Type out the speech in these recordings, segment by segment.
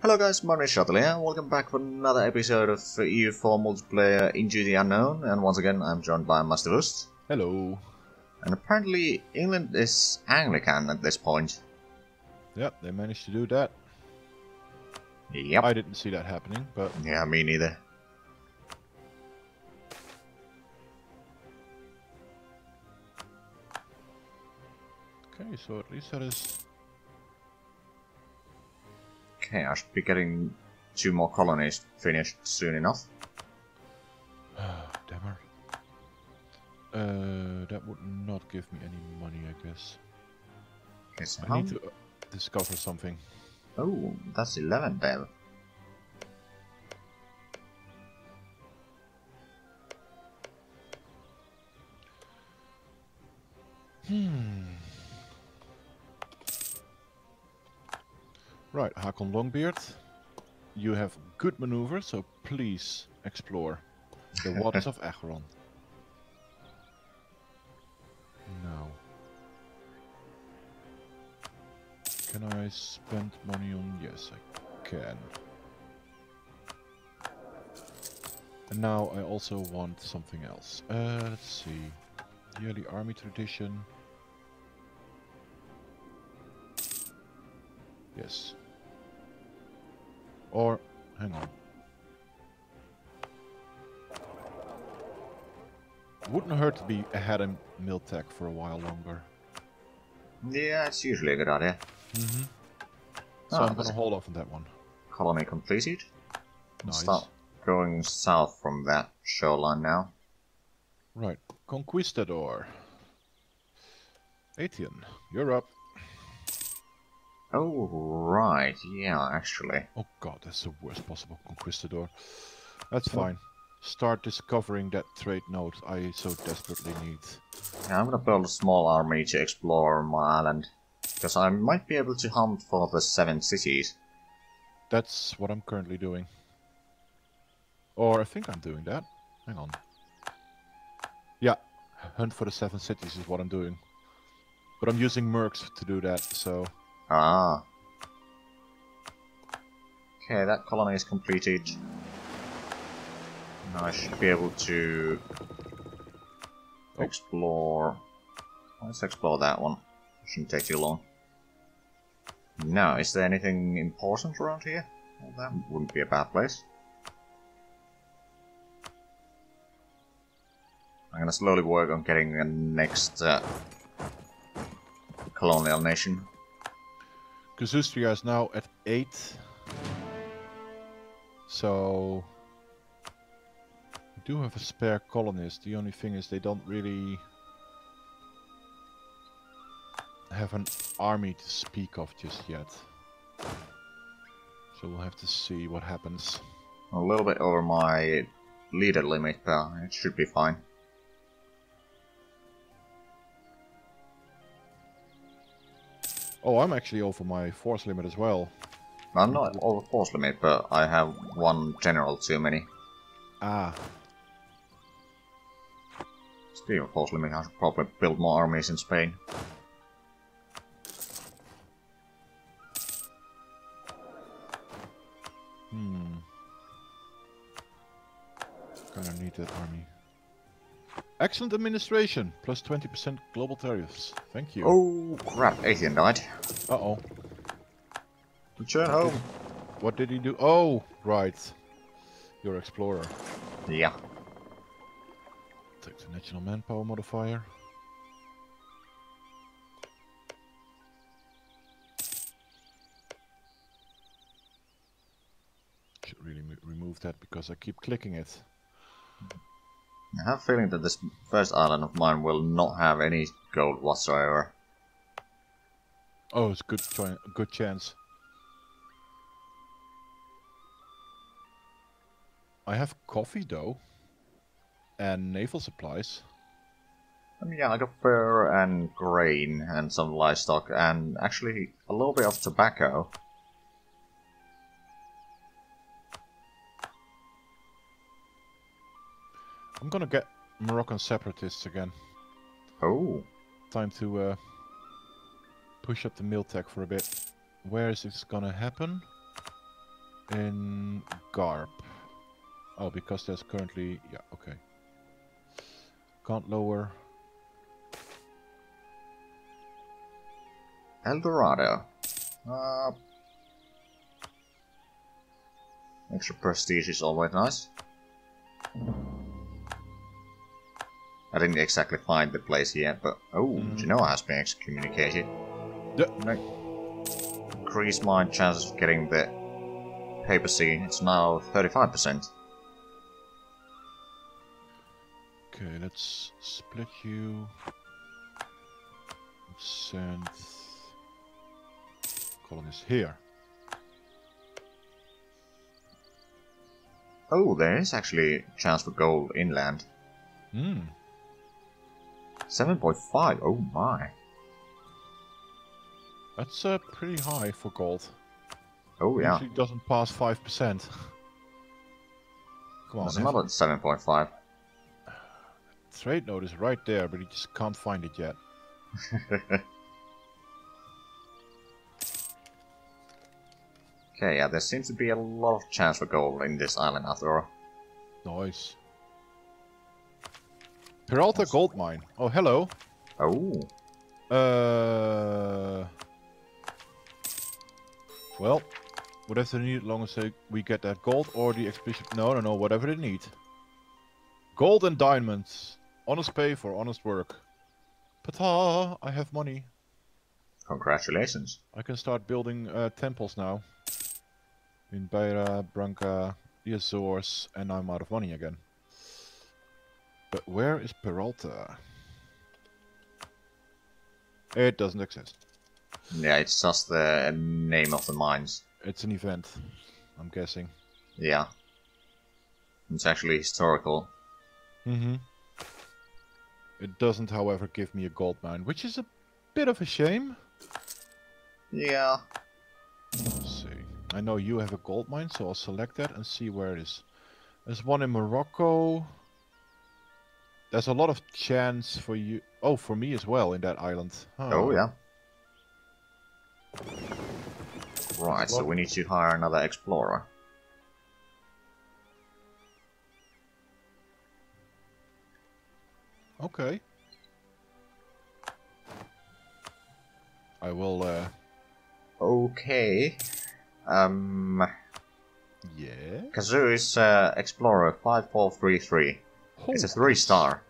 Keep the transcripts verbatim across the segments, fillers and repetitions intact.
Hello guys, my name is Zhatelier and welcome back for another episode of E U four multiplayer Into the Unknown, and once again I'm joined by Mus Tewoest. Hello. And apparently England is Anglican at this point. Yep, they managed to do that. Yep. I didn't see that happening, but... Yeah, me neither. Okay, so at least that is... Okay, I should be getting two more colonies finished soon enough. Damn it. Uh, that would not give me any money, I guess. Okay, so I how... need to uh, discover something. Oh, that's eleven there. Hmm. Right, Hakon Longbeard, you have good maneuver, so please explore the waters of Acheron. Now, can I spend money on? Yes, I can. And now I also want something else. Uh, let's see, yearly army tradition. Yes. Or, hang on. Wouldn't hurt to be ahead in Miltech for a while longer. Yeah, it's usually a good idea. Mm-hmm. So oh, I'm gonna hold off on that one. Colony completed. Nice. Start going south from that shoreline now. Right. Conquistador. Aetian, you're up. Oh, right, yeah, actually. Oh god, that's the worst possible conquistador. That's fine. Well, start discovering that trade node I so desperately need. Yeah, I'm gonna build a small army to explore my island. Because I might be able to hunt for the seven cities. That's what I'm currently doing. Or I think I'm doing that. Hang on. Yeah, hunt for the seven cities is what I'm doing. But I'm using mercs to do that, so... Ah. Okay, that colony is completed. Now I should be able to oh. explore. Let's explore that one. It shouldn't take too long. Now, is there anything important around here? Well, that wouldn't be a bad place. I'm gonna slowly work on getting the next uh, colonial nation. Kazustria is now at eight, so we do have a spare colonist. The only thing is they don't really have an army to speak of just yet, so we'll have to see what happens. A little bit over my leader limit, but it should be fine. Oh, I'm actually over my force limit as well. I'm not over force limit, but I have one general too many. Ah. Speaking of force limit, I should probably build more armies in Spain. Hmm. Kinda need that army. Excellent administration, plus twenty percent global tariffs. Thank you. Oh crap, Aetian died. Uh oh. Return home. What did he do? Oh, right. Your explorer. Yeah. Take the national manpower modifier. Should really remove that because I keep clicking it. I have a feeling that this first island of mine will not have any gold whatsoever. Oh, it's a good, good chance. I have coffee, though. And naval supplies. Um, yeah, I got fur and grain and some livestock and actually a little bit of tobacco. I'm gonna get Moroccan separatists again. Oh. Time to uh, push up the Miltech for a bit. Where is this gonna happen? in Garp. Oh, because there's currently... Yeah, okay. Can't lower. Eldorado. Uh, extra prestige is always nice. I didn't exactly find the place yet, but... Oh, mm-hmm. Genoa has been excommunicated. Yeah. Right. Increase my chances of getting the papacy. It's now thirty-five percent. Okay, let's split you. Let's send colonists here. Oh, there is actually a chance for gold inland. Hmm. seven point five, oh my. That's uh, pretty high for gold. Oh yeah. Usually doesn't pass five percent. Come on. There's another seven point five. Trade note is right there, but you just can't find it yet. Okay, yeah, there seems to be a lot of chance for gold in this island after all. Nice. Peralta That's... gold mine. Oh, hello. Oh. Uh. Well, whatever they need, as long as they, we get that gold or the expedition. No, no, no, whatever they need. Gold and diamonds. Honest pay for honest work. Pata, I have money. Congratulations. I can start building uh, temples now. In Beira, Branca, the Azores, and I'm out of money again. But where is Peralta? It doesn't exist. Yeah, it's just the name of the mines. It's an event, I'm guessing. Yeah. It's actually historical. Mm-hmm. It doesn't, however, give me a gold mine, which is a bit of a shame. Yeah. Let's see. I know you have a gold mine, so I'll select that and see where it is. There's one in Morocco. There's a lot of chance for you... Oh, for me as well, in that island. Huh. Oh, yeah. Right, so we need to hire another explorer. Okay. I will, uh... Okay. Um... Yeah? Kazoo is uh, Explorer five four three three. Oh, it's a three star.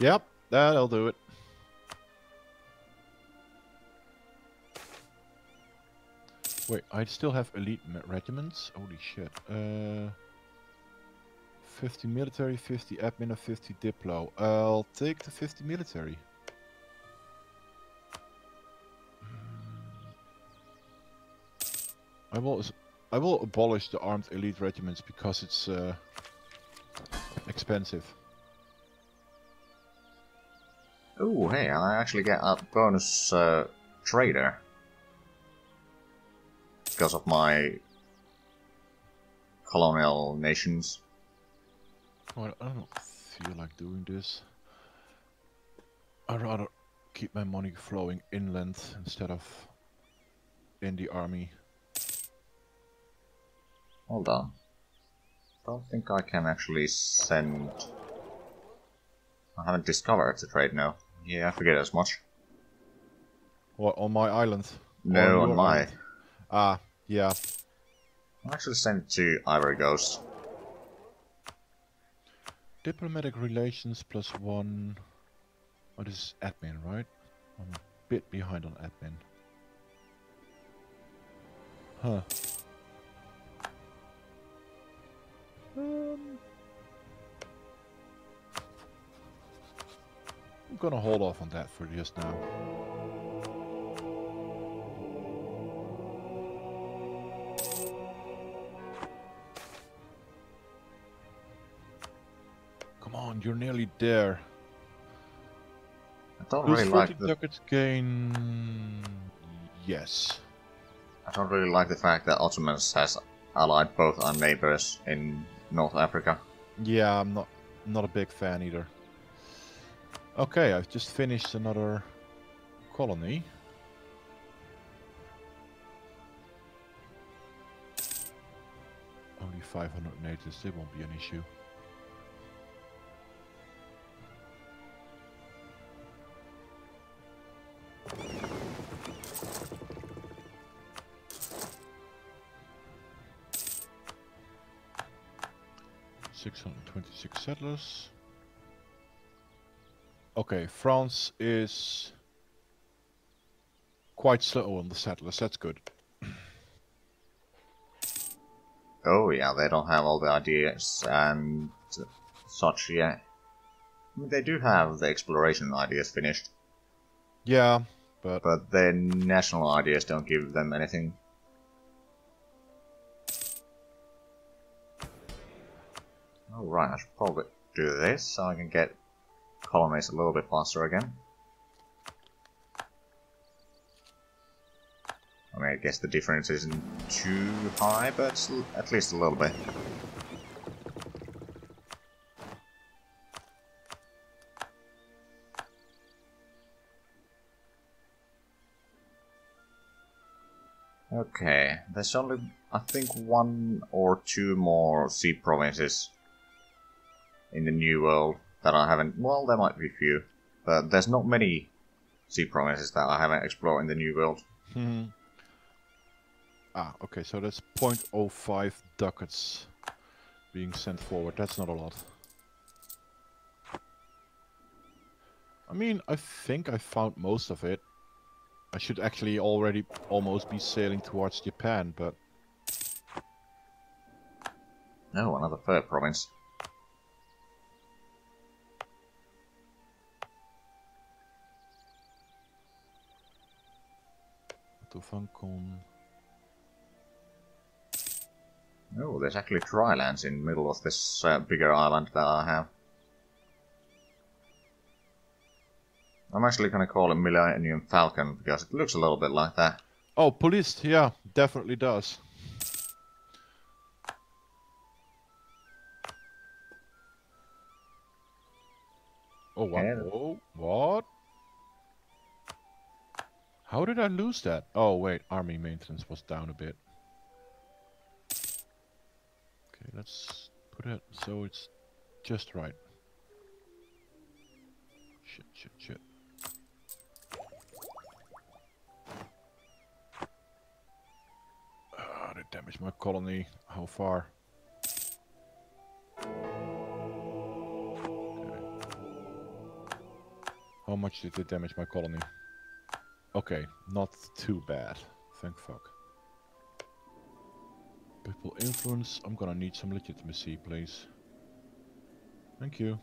Yep, that'll do it. Wait, I still have elite regiments? Holy shit. Uh... fifty military, fifty admin, and fifty diplo. I'll take the fifty military. I will I will abolish the armed elite regiments because it's uh, expensive. Oh hey, I actually get a bonus uh, trader because of my colonial nations. Well, I don't feel like doing this. I'd rather keep my money flowing inland instead of in the army. Hold on. Don't think I can actually send... I haven't discovered the trade now. Yeah, I forget as much. What, on my island? No, on, on my... Ah, uh, yeah. I'll actually send it to Ivory Coast. Diplomatic relations plus one... Oh, this is admin, right? I'm a bit behind on admin. Huh. Um, I'm gonna hold off on that for just now. You're nearly there. I don't really like the ducats gain. Yes. I don't really like the fact that Ottomans has allied both our neighbors in North Africa. Yeah, I'm not not a big fan either. Okay, I've just finished another colony. five hundred natives, it won't be an issue. six hundred twenty-six settlers. Okay, France is quite slow on the settlers, that's good. Oh yeah, they don't have all the ideas and such yet. I mean, they do have the exploration ideas finished. Yeah, but... But their national ideas don't give them anything. Alright, I should probably do this so I can get colonies a little bit faster again. I mean, I guess the difference isn't too high, but at least a little bit. Okay, there's only, I think, one or two more sea provinces in the New World that I haven't... Well, there might be few, but there's not many sea provinces that I haven't explored in the New World. Hmm. Ah, okay, so that's zero point zero five ducats being sent forward. That's not a lot. I mean, I think I found most of it. I should actually already almost be sailing towards Japan, but... No, another third province. Tufankon... Oh, there's actually dry lands in the middle of this uh, bigger island that I have. I'm actually going to call it Millennium Falcon, because it looks a little bit like that. Oh, policed, yeah, definitely does. Oh, what? Yeah. Oh, what? How did I lose that? Oh, wait, army maintenance was down a bit. Let's put it so it's just right. Shit, shit, shit. Ah, they damaged my colony. How far? Okay. How much did they damage my colony? Okay, not too bad. Thank fuck. People influence, I'm gonna need some legitimacy, please. Thank you.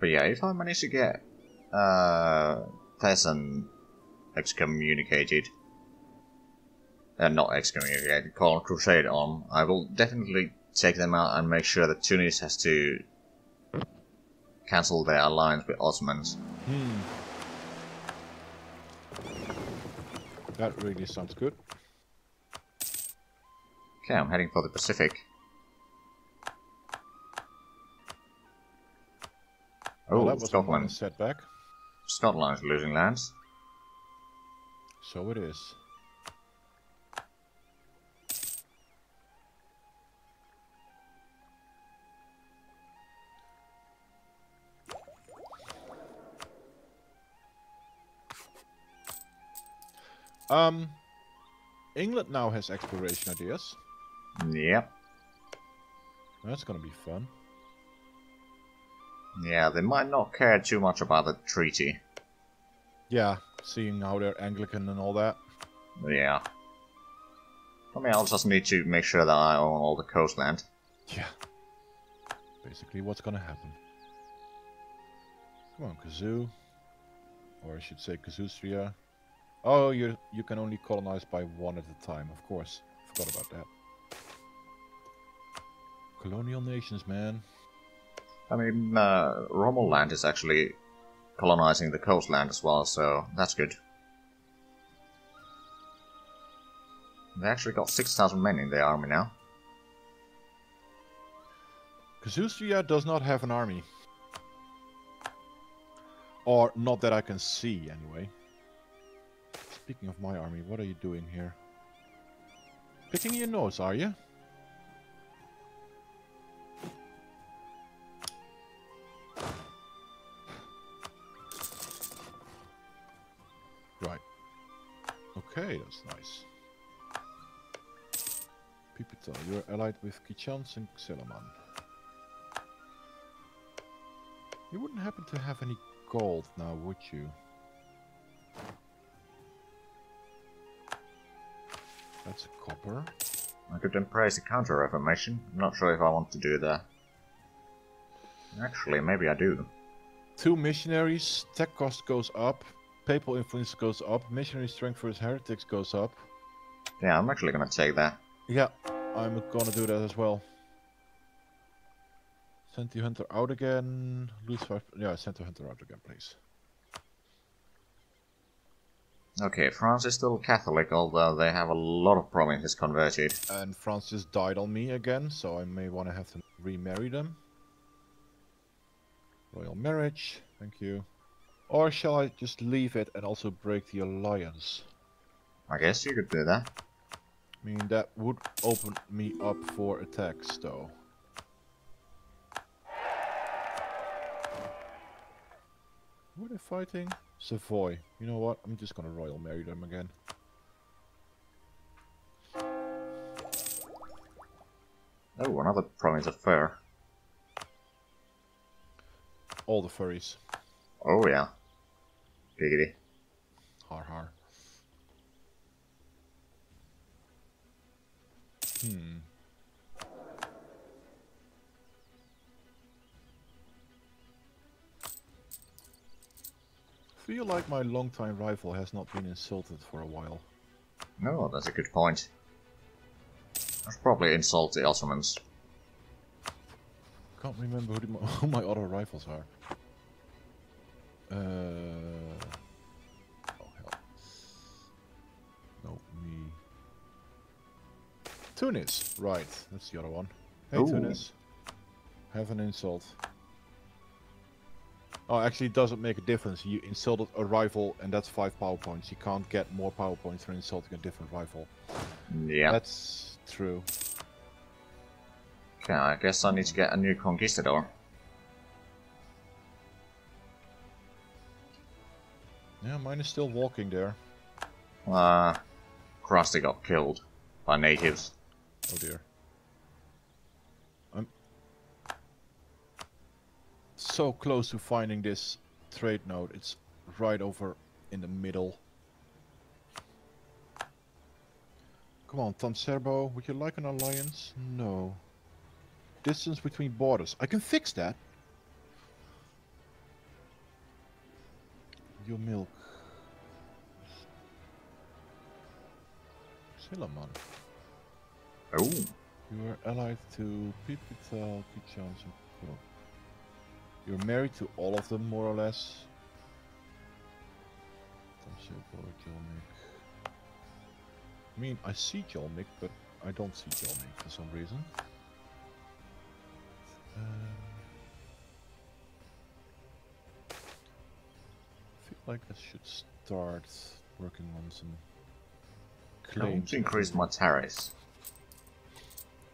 But yeah, if I manage to get uh, Thessan excommunicated, uh, not excommunicated, called Crusade on, I will definitely take them out and make sure that Tunis has to cancel their alliance with Ottomans. Hmm. That really sounds good. Okay, I'm heading for the Pacific. Oh, well, that was Scotland. A setback. Scotland's losing lands. So it is. Um, England now has exploration ideas. Yep. That's gonna be fun. Yeah, they might not care too much about the treaty. Yeah, seeing how they're Anglican and all that. Yeah. I mean, I'll just need to make sure that I own all the coastland. Yeah. Basically what's gonna happen. Come on, Kazoo. Or I should say Kazustria. Oh, you you can only colonize by one at a time, of course. Forgot about that. Colonial nations, man. I mean, uh, Rommel Land is actually colonizing the coastland as well, so that's good. They actually got six thousand men in their army now. Kazustria does not have an army. Or not that I can see, anyway. Speaking of my army, what are you doing here? picking your nose, are you? Right. Okay, that's nice. Pipita, you're allied with Kichans and Xelaman. You wouldn't happen to have any gold now, would you? That's a copper. I could embrace a counter-reformation. I'm not sure if I want to do that. Actually, maybe I do. Two missionaries, tech cost goes up, papal influence goes up, missionary strength versus heretics goes up. Yeah, I'm actually gonna take that. Yeah, I'm gonna do that as well. Send the hunter out again. Lose five. Yeah, send the hunter out again, please. Okay, France is still Catholic, although they have a lot of provinces converted. And France just died on me again, so I may want to have to remarry them. Royal marriage, thank you. Or shall I just leave it and also break the alliance? I guess you could do that. I mean, that would open me up for attacks, though. Who are they fighting? Savoy. You know what? I'm just gonna royal marry them again. Oh, another province of fur. All the furries. Oh yeah. Giggity. Har har. Hmm. I feel like my longtime rival has not been insulted for a while. No, that's a good point. I should probably insult the Ottomans. Can't remember who, my, who my other rivals are. Uh, oh hell. No, me. Tunis! Right, that's the other one. Hey Ooh. Tunis. Have an insult. Oh, actually, it doesn't make a difference. You insulted a rival, and that's five power points. You can't get more power points for insulting a different rival. Yeah. That's true. Okay, I guess I need to get a new conquistador. Yeah, mine is still walking there. Uh, Krusty got killed by natives. Oh dear. So close to finding this trade node. It's right over in the middle. Come on, Tom Servo, would you like an alliance? No. Distance between borders. I can fix that. Your milk. Silamon. Oh. You are allied to Pipita, Pichans and Congo. You're married to all of them, more or less. Tom Servo, Jolnik. I mean, I see Jolnik, but I don't see Jolnik for some reason. Uh, I feel like I should start working on some claims. I increase my tariffs.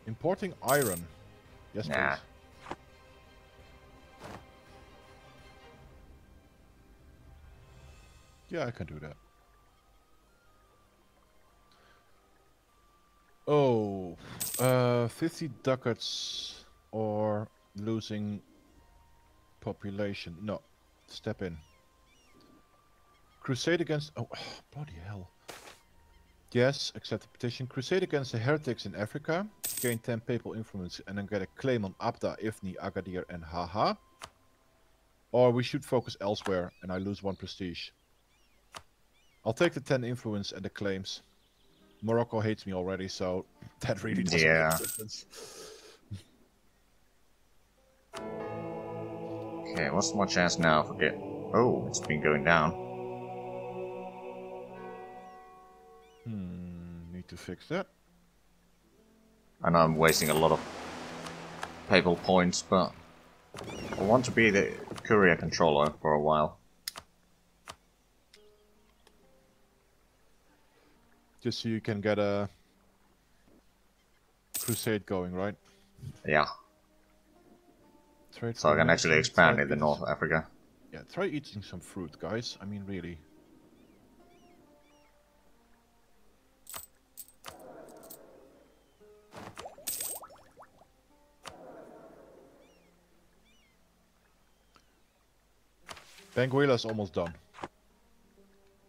Importing iron. Yes, nah. Please. Yeah, I can do that. Oh, uh, fifty ducats or losing population. No, step in. Crusade against... Oh, oh, bloody hell. Yes, accept the petition. Crusade against the heretics in Africa. Gain ten papal influence and then get a claim on Abda, Ifni, Agadir and Haha. Or we should focus elsewhere and I lose one prestige. I'll take the ten influence and the claims. Morocco hates me already, so that really doesn't yeah. make a difference. Okay, what's my chance now? Forget. Oh, it's been going down. Hmm, need to fix that. I know I'm wasting a lot of papal points, but I want to be the courier controller for a while. Just so you can get a crusade going, right? Yeah. Trade so I can actually expand in the North Africa. Yeah, try eating some fruit, guys. I mean, really. Benguela's almost done.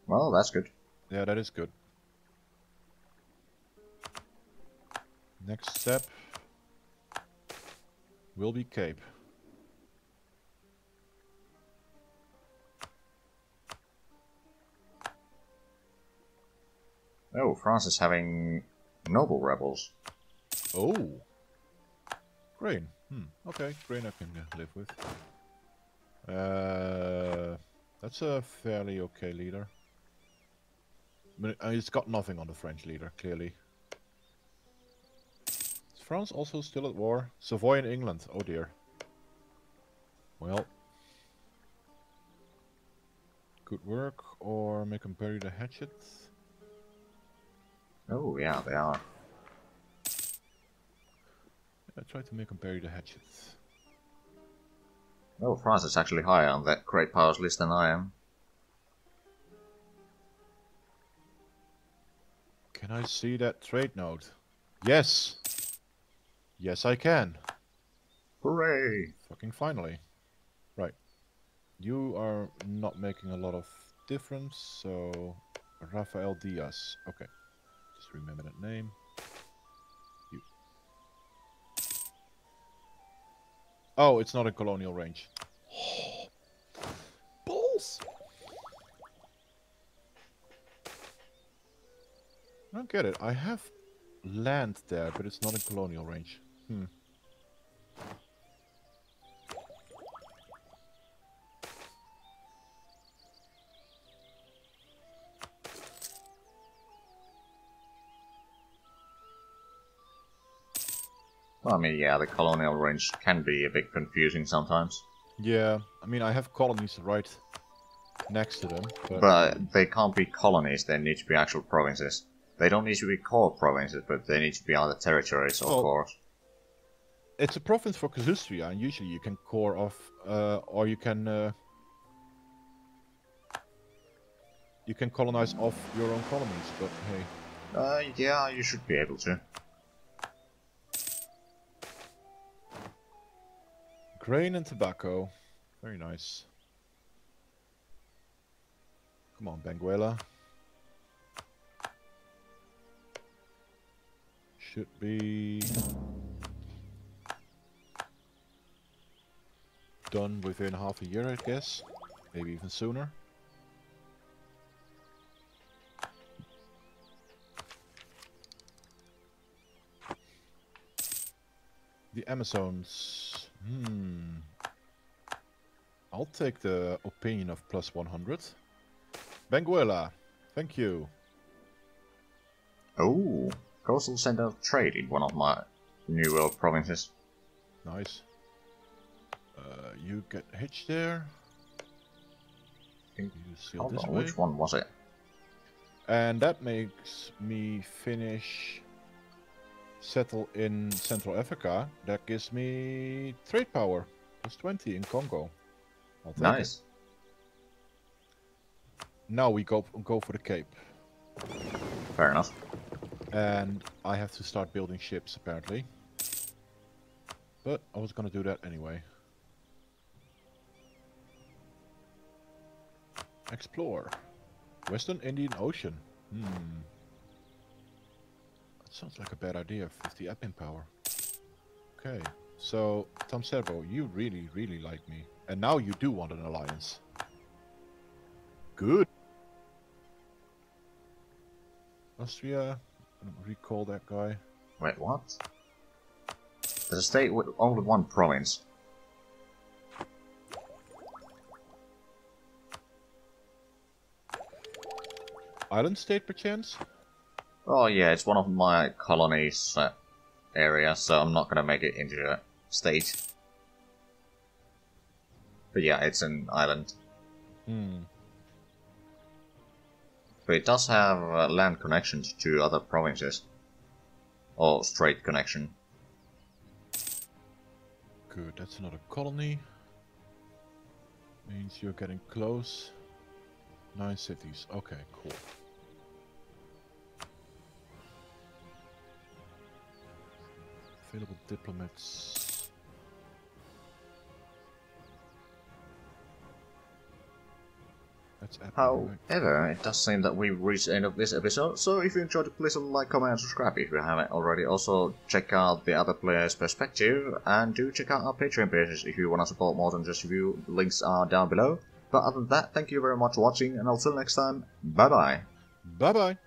Well, that's good. Yeah, that is good. Next step will be Cape. Oh, France is having noble rebels. Oh. Grain. Hmm. Okay, grain I can live with. Uh, that's a fairly okay leader. But it's got nothing on the French leader, clearly. Is France also still at war? Savoy and England. Oh dear. Well. Good work, or make them bury the hatchets. Oh yeah, they are. I yeah, try to make them bury the hatchets. Oh, France is actually higher on that great powers list than I am. Can I see that trade note? Yes! Yes, I can! Hooray! Fucking finally. Right. You are not making a lot of difference, so... Rafael Diaz. Okay. Just remember that name. Oh, it's not a colonial range. Oh. Balls! I don't get it. I have land there, but it's not a colonial range. Hmm. Well, I mean, yeah, the colonial range can be a bit confusing sometimes. Yeah, I mean, I have colonies right next to them. But, but they can't be colonies, they need to be actual provinces. They don't need to be called provinces, but they need to be other territories, of well, course. It's a province for Kazustria, and usually you can core off, uh, or you can... Uh, you can colonize off your own colonies, but hey... Uh, yeah, you should be able to. Grain and tobacco. Very nice. Come on, Benguela. Should be... done within half a year, I guess. Maybe even sooner. The Amazons... Hmm. I'll take the opinion of plus one hundred. Benguela, thank you. Oh, coastal center of trade in one of my New World provinces. Nice. Uh, you get hitched there. You seal this way. Which one was it? And that makes me finish... settle in Central Africa. That gives me trade power plus twenty in Congo. I'll take nice. It. Now we go go for the Cape. Fair enough. And I have to start building ships apparently. But I was gonna do that anyway. Explore Western Indian Ocean. Hmm. Sounds like a bad idea, fifty admin power. Okay, so, Tom Servo, you really, really like me. And now you do want an alliance. Good. Austria, I don't recall that guy. Wait, what? There's a state with only one province. Island state, perchance? Oh yeah, it's one of my colonies uh, area, so I'm not gonna make it into a state. But yeah, it's an island. Hmm. But it does have uh, land connections to other provinces. or straight connection. Good, that's another colony. Means you're getting close. Nine cities, okay, cool. Available diplomats. That's However, it does seem that we've reached the end of this episode, so if you enjoyed it, please like, comment and subscribe if you haven't already. Also check out the other player's perspective, and do check out our Patreon pages if you want to support more than just review, links are down below. But other than that, thank you very much for watching, and until next time, bye bye. Bye bye.